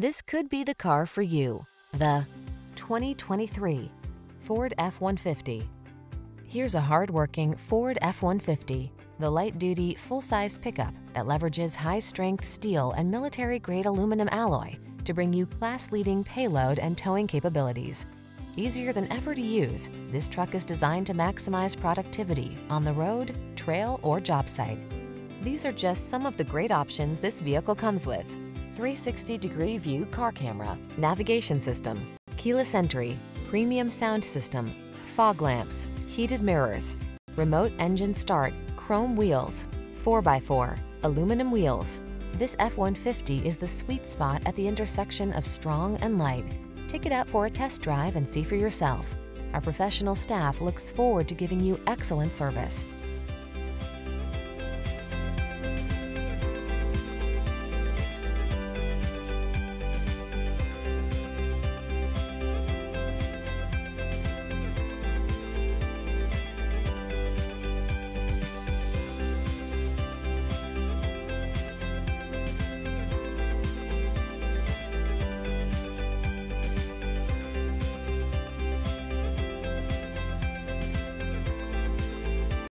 This could be the car for you. The 2023 Ford F-150. Here's a hard-working Ford F-150, the light-duty, full-size pickup that leverages high-strength steel and military-grade aluminum alloy to bring you class-leading payload and towing capabilities. Easier than ever to use, this truck is designed to maximize productivity on the road, trail, or job site. These are just some of the great options this vehicle comes with: 360-degree view car camera, navigation system, keyless entry, premium sound system, fog lamps, heated mirrors, remote engine start, chrome wheels, 4x4, aluminum wheels. This F-150 is the sweet spot at the intersection of strong and light. Take it out for a test drive and see for yourself. Our professional staff looks forward to giving you excellent service.